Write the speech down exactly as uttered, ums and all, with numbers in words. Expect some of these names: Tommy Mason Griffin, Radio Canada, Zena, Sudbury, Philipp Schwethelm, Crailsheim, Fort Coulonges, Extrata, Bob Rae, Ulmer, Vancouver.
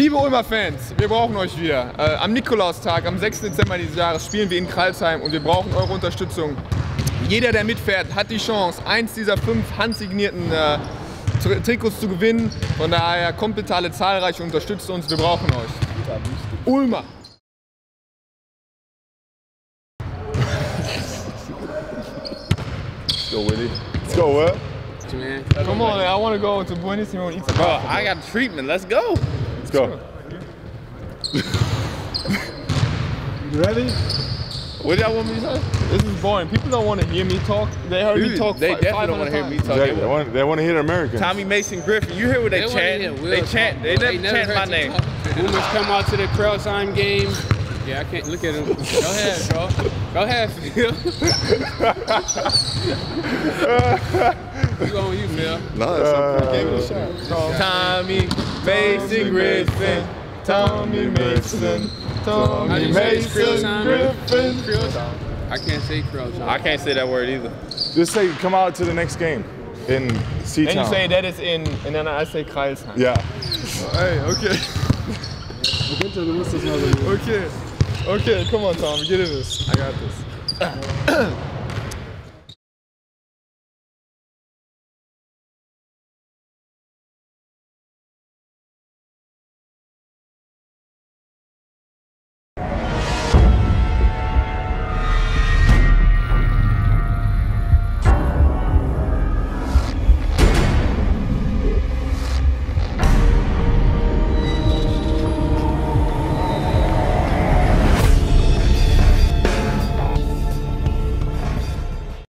Liebe Ulmer-Fans, wir brauchen euch wieder. Äh, am Nikolaustag, am sechsten Dezember dieses Jahres, spielen wir in Crailsheim und wir brauchen eure Unterstützung. Jeder, der mitfährt, hat die Chance, eins dieser fünf handsignierten äh, Tri Trikots zu gewinnen. Von daher kommt bitte alle zahlreich und unterstützt uns. Wir brauchen euch. Ulmer! Let's go, Willy. Let's go, huh? Man. Come on, I want to go to Buenos Aires and eat some. Bro, I got treatment. Let's go. Let's go. You ready? What do y'all want me to say? This is boring. People don't want to hear me talk. They heard Dude, me talk. They definitely don't want to hear me talk. Exactly. They want. They want to hear American. Tommy Mason Griffin. You hear what they, they chant? They chant. They, they never chant my name. Boomers come out to the Crailsheim game. Yeah, I can't look at him. Go ahead, bro. Go ahead, Phil. You on you, Phil. No, that's okay. Give it a shot. Tommy Mason Griffin. Tommy Mason. Tommy Mason Griffin. I can't say Crailsheim. I can't say that word either. Just say, come out to the next game in C Town. And you say that is in, and then I say Crailsheim. Yeah. Hey, okay. Okay. Okay, come on, Tom, get in this. I got this.